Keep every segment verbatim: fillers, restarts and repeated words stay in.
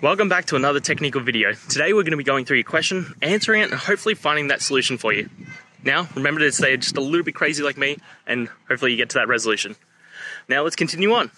Welcome back to another technical video. Today we're going to be going through your question, answering it, and hopefully finding that solution for you. Now, remember to stay just a little bit crazy like me, and hopefully you get to that resolution. Now let's continue on.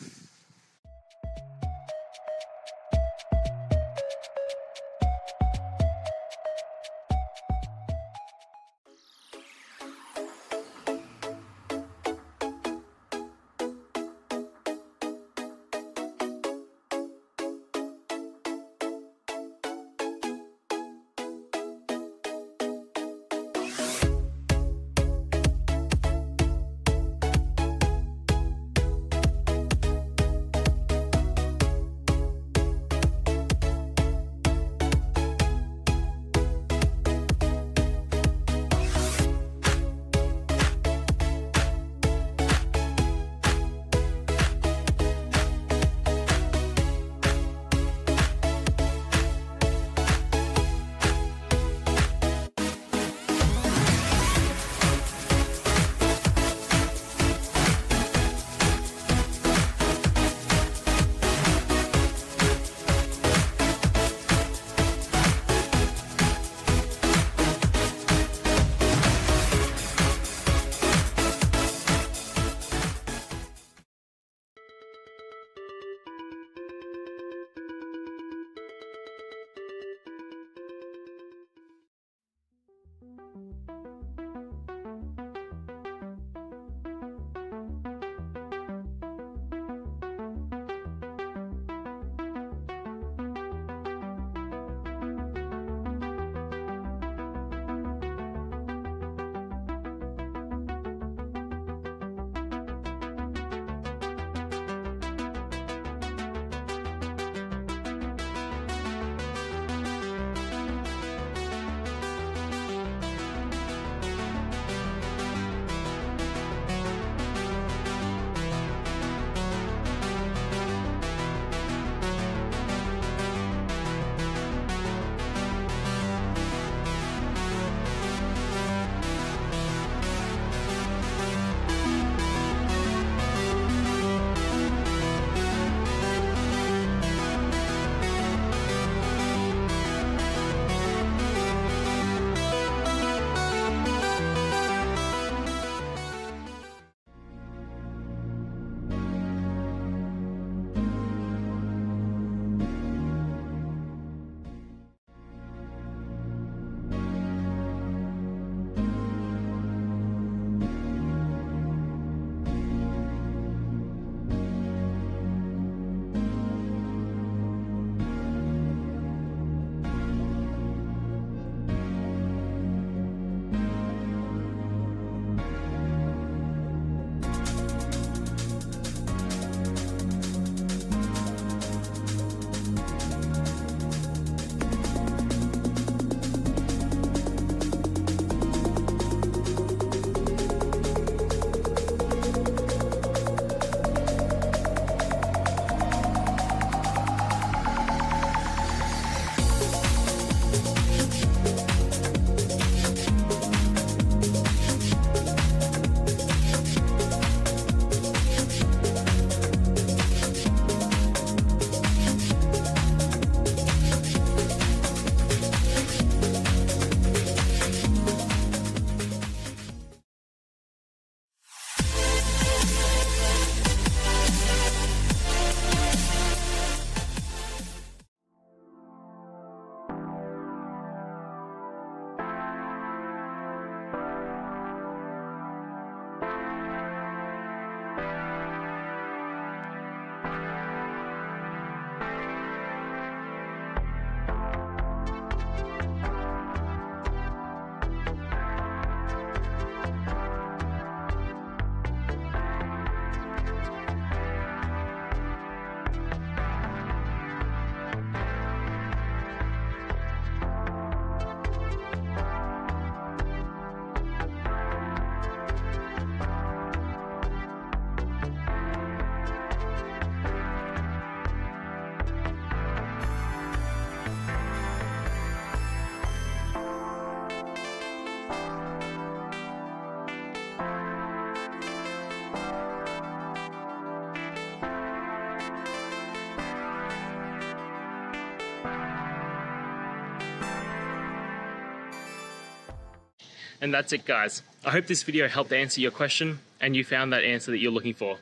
And that's it, guys. I hope this video helped answer your question and you found that answer that you're looking for.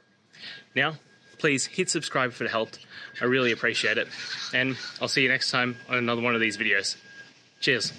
Now, please hit subscribe if it helped. I really appreciate it. And I'll see you next time on another one of these videos. Cheers.